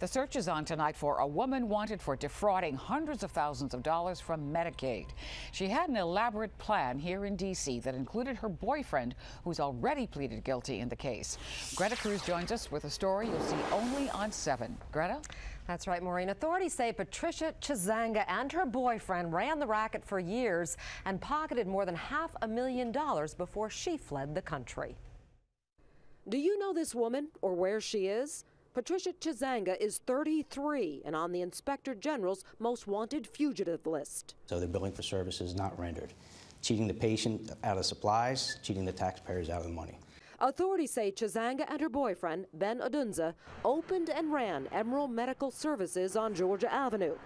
The search is on tonight for a woman wanted for defrauding hundreds of thousands of dollars from Medicaid. She had an elaborate plan here in D.C. that included her boyfriend, who's already pleaded guilty in the case. Greta Cruz joins us with a story you'll see only on 7. Greta? That's right, Maureen. Authorities say Patricia Chisanga and her boyfriend ran the racket for years and pocketed more than $500,000 before she fled the country. Do you know this woman or where she is? Patricia Chisanga is 33 and on the Inspector General's most wanted fugitive list. So they're billing for services not rendered, cheating the patient out of supplies, cheating the taxpayers out of the money. Authorities say Chisanga and her boyfriend, Ben Odunzeh, opened and ran Emerald Medical Services on Georgia Avenue,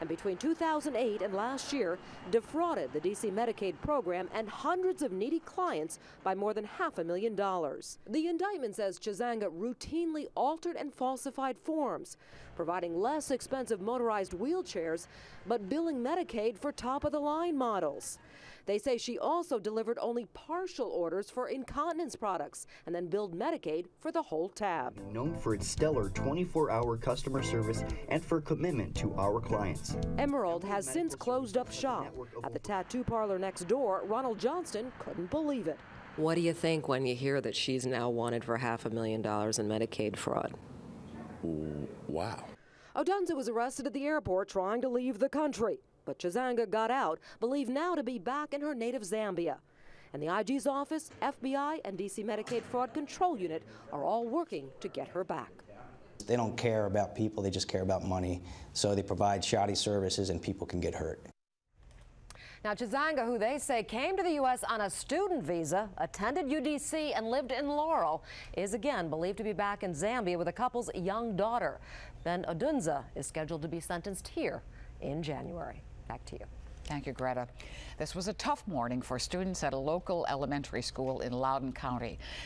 and between 2008 and last year, defrauded the D.C. Medicaid program and hundreds of needy clients by more than $500,000. The indictment says Chisanga routinely altered and falsified forms, providing less expensive motorized wheelchairs, but billing Medicaid for top-of-the-line models. They say she also delivered only partial orders for incontinence products and then billed Medicaid for the whole tab. Known for its stellar 24-hour customer service and for commitment to our clients. Emerald has since closed up shop. At the tattoo parlor next door, Ronald Johnston couldn't believe it. What do you think when you hear that she's now wanted for $500,000 in Medicaid fraud? Wow. Odunzeh was arrested at the airport trying to leave the country. But Chisanga got out, believed now to be back in her native Zambia. And the IG's office, FBI, and D.C. Medicaid Fraud Control Unit are all working to get her back. They don't care about people, they just care about money. So they provide shoddy services and people can get hurt. Now, Chisanga, who they say came to the U.S. on a student visa, attended UDC and lived in Laurel, is again believed to be back in Zambia with the couple's young daughter. Ben Odunzeh is scheduled to be sentenced here in January. Back to you. Thank you, Greta. This was a tough morning for students at a local elementary school in Loudoun County.